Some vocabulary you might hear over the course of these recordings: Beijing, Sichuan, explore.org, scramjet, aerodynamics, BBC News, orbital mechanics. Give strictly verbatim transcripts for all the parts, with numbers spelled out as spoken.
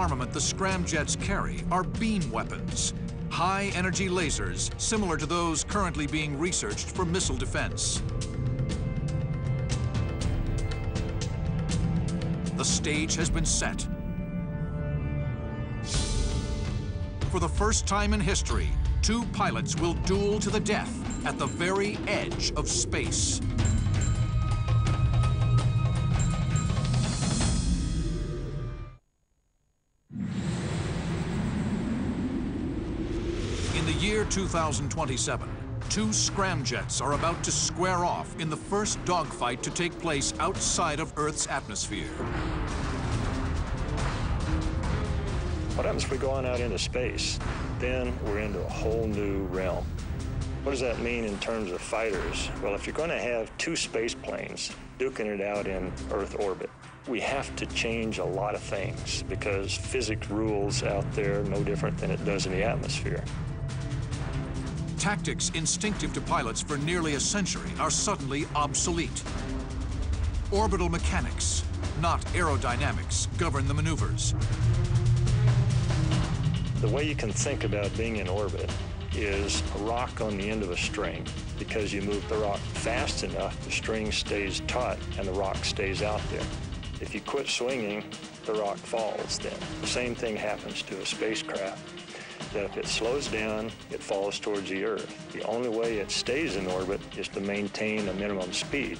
armament the scramjets carry are beam weapons, high-energy lasers similar to those currently being researched for missile defense. The stage has been set. For the first time in history, two pilots will duel to the death at the very edge of space. In the year two thousand twenty-seven, two scramjets are about to square off in the first dogfight to take place outside of Earth's atmosphere. What happens if we go on out into space? Then we're into a whole new realm. What does that mean in terms of fighters? Well, if you're going to have two space planes duking it out in Earth orbit, we have to change a lot of things because physics rules out there no different than it does in the atmosphere. Tactics instinctive to pilots for nearly a century are suddenly obsolete. Orbital mechanics, not aerodynamics, govern the maneuvers. The way you can think about being in orbit is a rock on the end of a string. Because you move the rock fast enough, the string stays taut and the rock stays out there. If you quit swinging, the rock falls then. The same thing happens to a spacecraft, that if it slows down, it falls towards the Earth. The only way it stays in orbit is to maintain a minimum speed.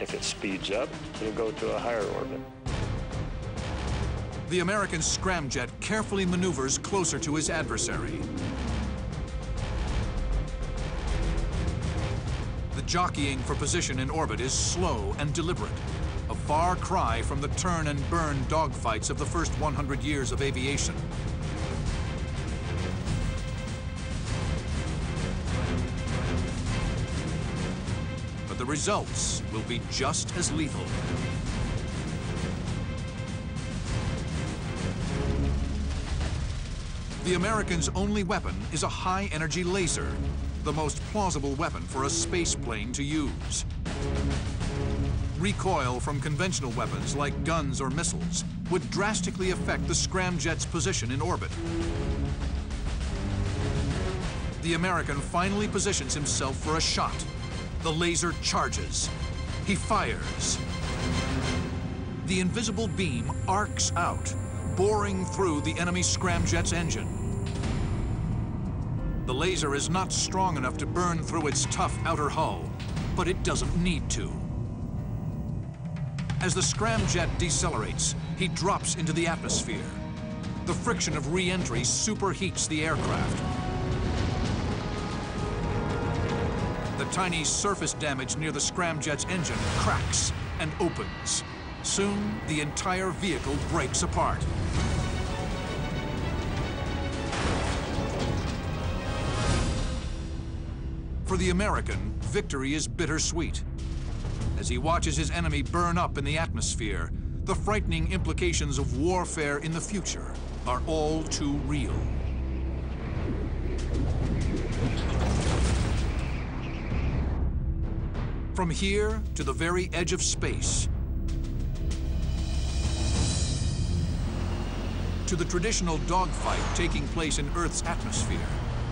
If it speeds up, it'll go to a higher orbit. The American scramjet carefully maneuvers closer to his adversary. The jockeying for position in orbit is slow and deliberate, a far cry from the turn and burn dogfights of the first one hundred years of aviation. But the results will be just as lethal. The Americans' only weapon is a high-energy laser, the most plausible weapon for a space plane to use. Recoil from conventional weapons like guns or missiles would drastically affect the scramjet's position in orbit. The American finally positions himself for a shot. The laser charges. He fires. The invisible beam arcs out, boring through the enemy scramjet's engine. The laser is not strong enough to burn through its tough outer hull, but it doesn't need to. As the scramjet decelerates, he drops into the atmosphere. The friction of re-entry superheats the aircraft. The tiny surface damage near the scramjet's engine cracks and opens. Soon, the entire vehicle breaks apart. For the American, victory is bittersweet. As he watches his enemy burn up in the atmosphere, the frightening implications of warfare in the future are all too real. From here to the very edge of space, to the traditional dogfight taking place in Earth's atmosphere,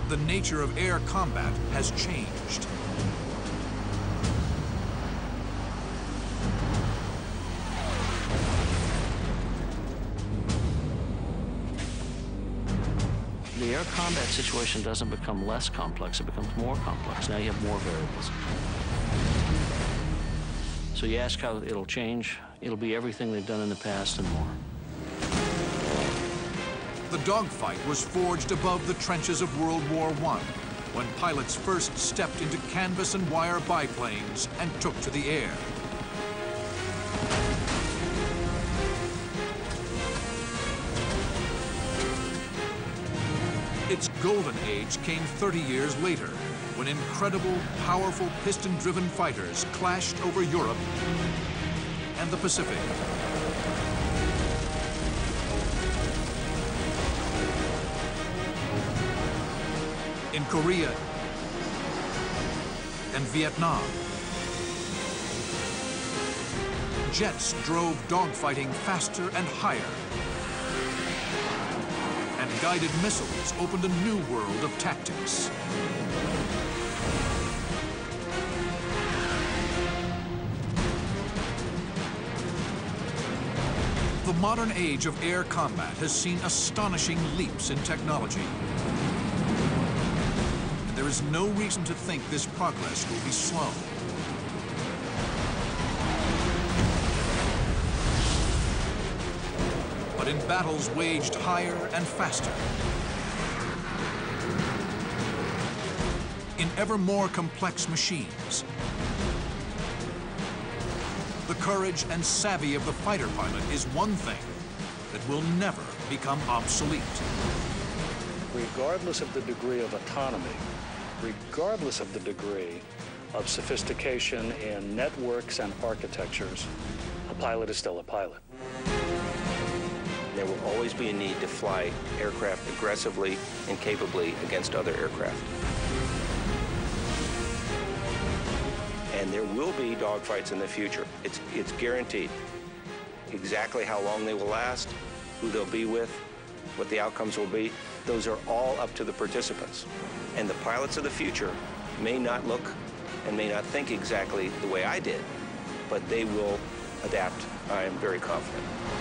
the nature of air combat has changed. The air combat situation doesn't become less complex, it becomes more complex. Now you have more variables. So you ask how it'll change, it'll be everything they've done in the past and more. The dogfight was forged above the trenches of World War One, when pilots first stepped into canvas and wire biplanes and took to the air. Its golden age came thirty years later, when incredible, powerful piston-driven fighters clashed over Europe and the Pacific. In Korea and Vietnam, jets drove dogfighting faster and higher. and guided missiles opened a new world of tactics. The modern age of air combat has seen astonishing leaps in technology. And there is no reason to think this progress will be slow. But in battles waged higher and faster, in ever more complex machines, the courage and savvy of the fighter pilot is one thing that will never become obsolete. Regardless of the degree of autonomy, regardless of the degree of sophistication in networks and architectures, a pilot is still a pilot. There will always be a need to fly aircraft aggressively and capably against other aircraft. And there will be dogfights in the future. It's, it's guaranteed. Exactly how long they will last, who they'll be with, what the outcomes will be, those are all up to the participants. And the pilots of the future may not look and may not think exactly the way I did, but they will adapt. I am very confident.